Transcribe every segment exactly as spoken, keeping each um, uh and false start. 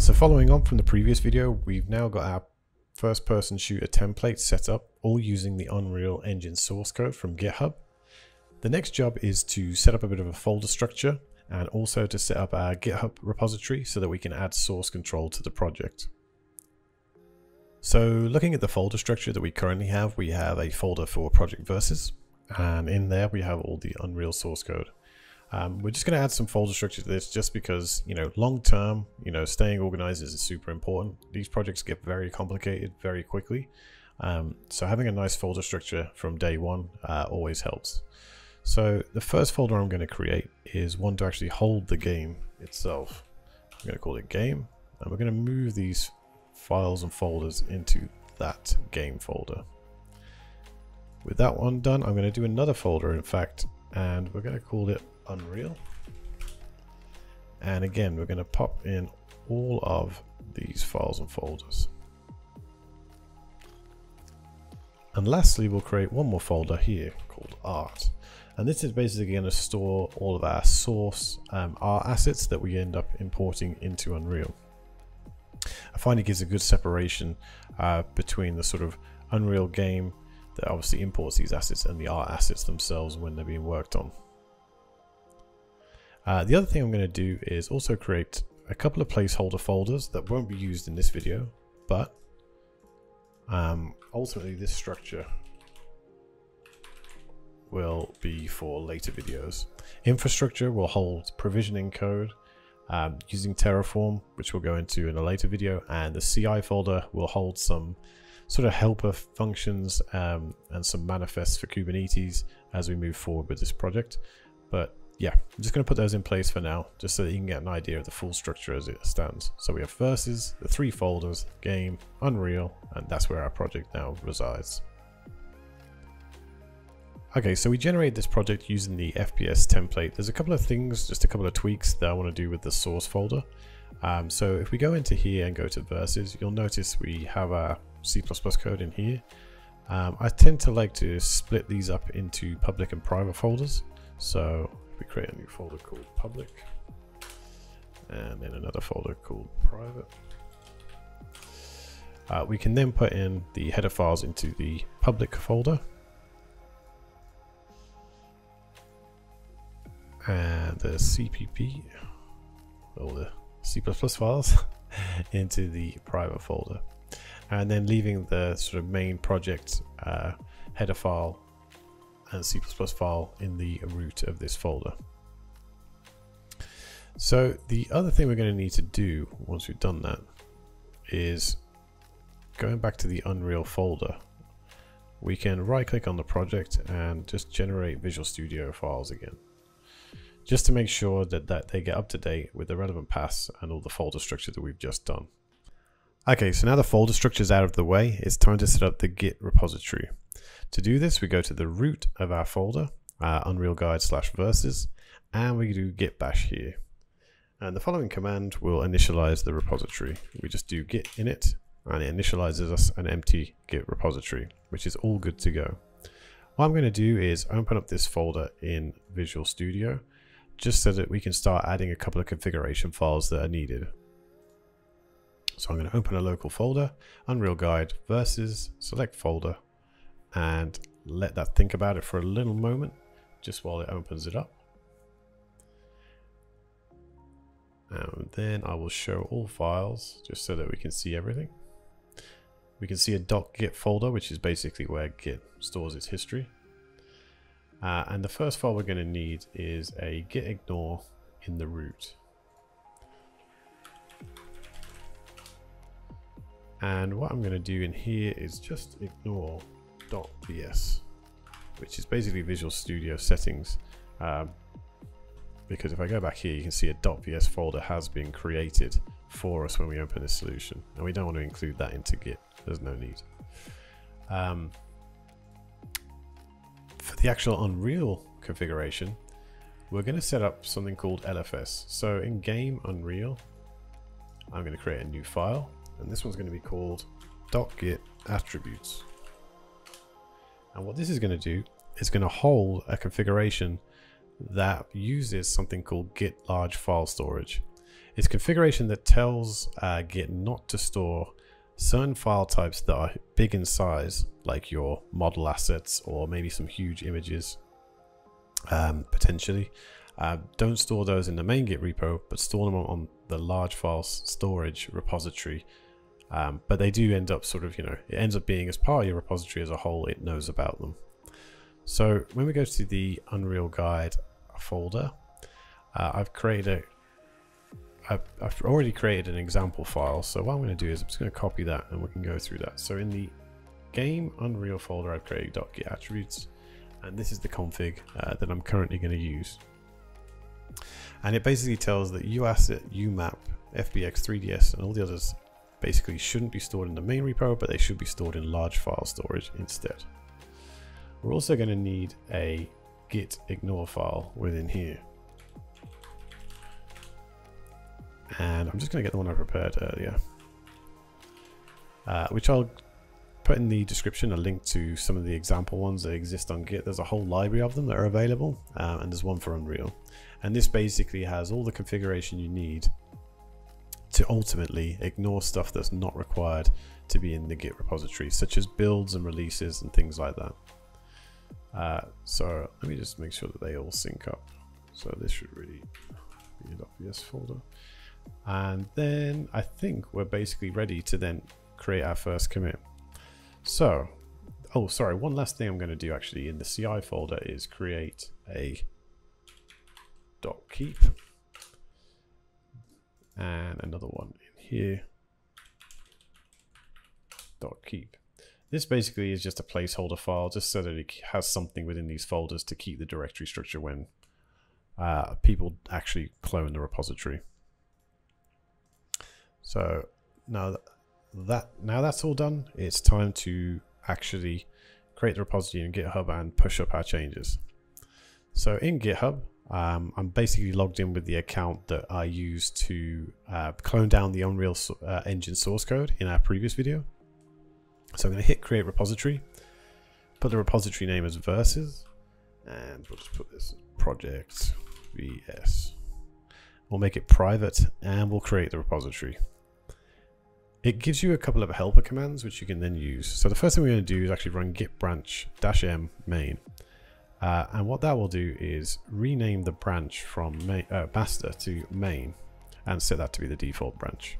So following on from the previous video, we've now got our first person shooter template set up, all using the Unreal Engine source code from GitHub. The next job is to set up a bit of a folder structure and also to set up our GitHub repository so that we can add source control to the project. So looking at the folder structure that we currently have, we have a folder for Project Verses, and in there we have all the Unreal source code. Um, we're just going to add some folder structure to this just because, you know, long term, you know, staying organized is super important. These projects get very complicated very quickly. Um, so having a nice folder structure from day one uh, always helps. So the first folder I'm going to create is one to actually hold the game itself. I'm going to call it game, and we're going to move these files and folders into that game folder. With that one done, I'm going to do another folder, in fact, and we're going to call it Unreal. And again, we're going to pop in all of these files and folders. And lastly, we'll create one more folder here called Art. And this is basically going to store all of our source um, art assets that we end up importing into Unreal. I find it gives a good separation uh, between the sort of Unreal game that obviously imports these assets and the art assets themselves when they're being worked on. Uh, the other thing I'm going to do is also create a couple of placeholder folders that won't be used in this video, but um, ultimately this structure will be for later videos. Infrastructure will hold provisioning code um, using Terraform, which we'll go into in a later video, and the C I folder will hold some sort of helper functions um, and some manifests for Kubernetes as we move forward with this project. But yeah, I'm just going to put those in place for now, just so that you can get an idea of the full structure as it stands. So we have Verses, the three folders, Game, Unreal, and that's where our project now resides. Okay, so we generated this project using the F B X template. There's a couple of things, just a couple of tweaks that I want to do with the source folder. Um, so if we go into here and go to Verses, you'll notice we have our C plus plus code in here. Um, I tend to like to split these up into public and private folders. So we create a new folder called public, and then another folder called private. Uh, we can then put in the header files into the public folder, and the C P P, all the C plus plus files, into the private folder, and then leaving the sort of main project uh, header file and C plus plus file in the root of this folder. So the other thing we're going to need to do once we've done that is going back to the Unreal folder. We can right click on the project and just generate Visual Studio files again, just to make sure that, that they get up to date with the relevant paths and all the folder structure that we've just done. Okay, so now the folder structure is out of the way, it's time to set up the Git repository. To do this, we go to the root of our folder, uh, Unreal Guide slash Verses, and we do git bash here. And the following command will initialize the repository. We just do git init, and it initializes us an empty Git repository, which is all good to go. What I'm going to do is open up this folder in Visual Studio, just so that we can start adding a couple of configuration files that are needed. So I'm going to open a local folder, Unreal Guide Verses, select folder, and let that think about it for a little moment just while it opens it up, and then I will show all files just so that we can see everything. We can see a .git folder, which is basically where Git stores its history, uh, and the first file we're going to need is a git ignore in the root. And what I'm going to do in here is just ignore .vs, which is basically Visual Studio settings, um, because if I go back here, you can see a .vs folder has been created for us when we open this solution, and we don't want to include that into Git. There's no need. Um, for the actual Unreal configuration, we're going to set up something called L F S. So in Game Unreal, I'm going to create a new file, and this one's going to be called .git attributes. And what this is going to do is going to hold a configuration that uses something called git large file storage. is configuration that tells uh, Git not to store certain file types that are big in size, like your model assets or maybe some huge images, um, potentially. Uh, don't store those in the main Git repo, but store them on the large file storage repository. Um, but they do end up sort of, you know, it ends up being as part of your repository as a whole, it knows about them. So when we go to the Unreal Guide folder, uh, I've created a, I've, I've already created an example file. So what I'm going to do is I'm just going to copy that and we can go through that. So in the game Unreal folder, I've created .git attributes, and this is the config uh, that I'm currently going to use. And it basically tells that UAsset, U map, F B X, three D S, and all the others basically shouldn't be stored in the main repo, but they should be stored in large file storage instead. We're also going to need a git ignore file within here. And I'm just going to get the one I prepared earlier, uh, which I'll put in the description, a link to some of the example ones that exist on Git. There's a whole library of them that are available, um, and there's one for Unreal. And this basically has all the configuration you need to ultimately ignore stuff that's not required to be in the Git repository, such as builds and releases and things like that. Uh, so let me just make sure that they all sync up. So this should really be an obvious folder. And then I think we're basically ready to then create our first commit. So, oh, sorry, one last thing I'm going to do actually in the C I folder is create a .keep and another one in here, .keep. This basically is just a placeholder file just so that it has something within these folders to keep the directory structure when uh, people actually clone the repository. So now that That now that's all done, it's time to actually create the repository in GitHub and push up our changes. So in GitHub, um, I'm basically logged in with the account that I used to uh, clone down the Unreal uh, Engine source code in our previous video. So I'm going to hit create repository, put the repository name as Verses, and we'll just put this Project V S. We'll make it private and we'll create the repository. It gives you a couple of helper commands which you can then use. So the first thing we're going to do is actually run git branch dash m main, uh, and what that will do is rename the branch from main, uh, master to main, and set that to be the default branch.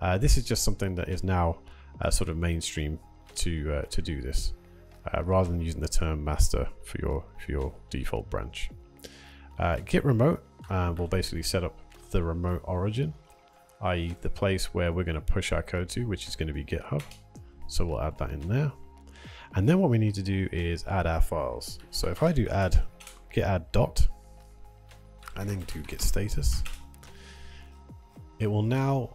Uh, this is just something that is now uh, sort of mainstream to uh, to do this, uh, rather than using the term master for your for your default branch. Uh, git remote uh, will basically set up the remote origin, that is the place where we're going to push our code to, which is going to be GitHub. So we'll add that in there. And then what we need to do is add our files. So if I do add git add dot, and then do git status, it will now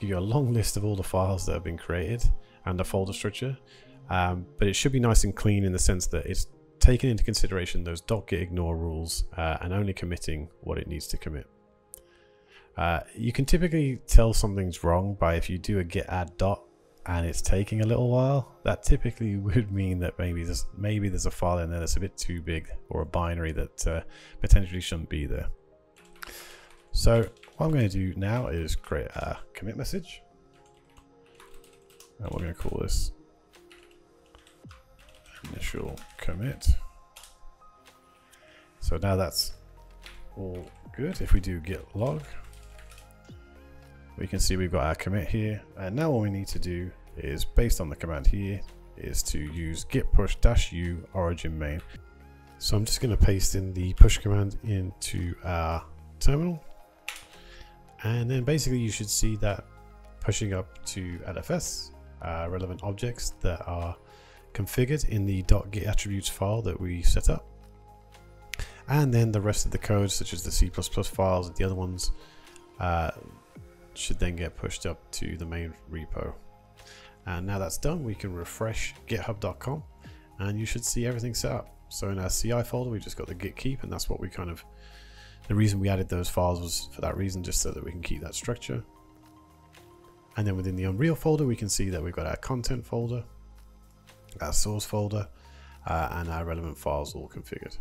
give you a long list of all the files that have been created and the folder structure. Um, but it should be nice and clean in the sense that it's taken into consideration those dot git ignore rules uh, and only committing what it needs to commit. Uh, you can typically tell something's wrong by if you do a git add dot and it's taking a little while. That typically would mean that maybe there's maybe there's a file in there that's a bit too big, or a binary that uh, potentially shouldn't be there. So what I'm going to do now is create a commit message, and we're going to call this initial commit. So now that's all good. If we do git log, we can see we've got our commit here, and now all we need to do is, based on the command here, is to use git push dash u origin main. So I'm just going to paste in the push command into our terminal, and then basically you should see that pushing up to L F S uh, relevant objects that are configured in the .git attributes file that we set up, and then the rest of the code, such as the C plus plus files and the other ones, uh, should then get pushed up to the main repo. And now that's done, we can refresh github dot com and you should see everything set up. So in our C I folder, we just got the git keep, and that's what we kind of, the reason we added those files was for that reason, just so that we can keep that structure. And then within the Unreal folder, we can see that we've got our content folder, our source folder, uh, and our relevant files all configured.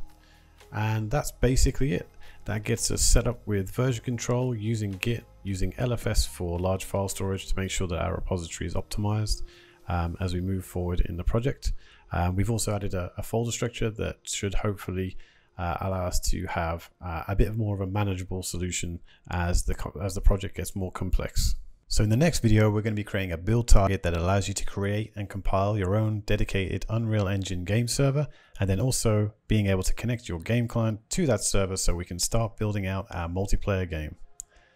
And that's basically it. That gets us set up with version control using Git, using L F S for large file storage to make sure that our repository is optimized um, as we move forward in the project. Um, we've also added a, a folder structure that should hopefully uh, allow us to have uh, a bit more of a manageable solution as the, as the project gets more complex. So in the next video, we're going to be creating a build target that allows you to create and compile your own dedicated Unreal Engine game server, and then also being able to connect your game client to that server so we can start building out our multiplayer game.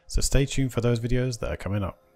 So stay tuned for those videos that are coming up.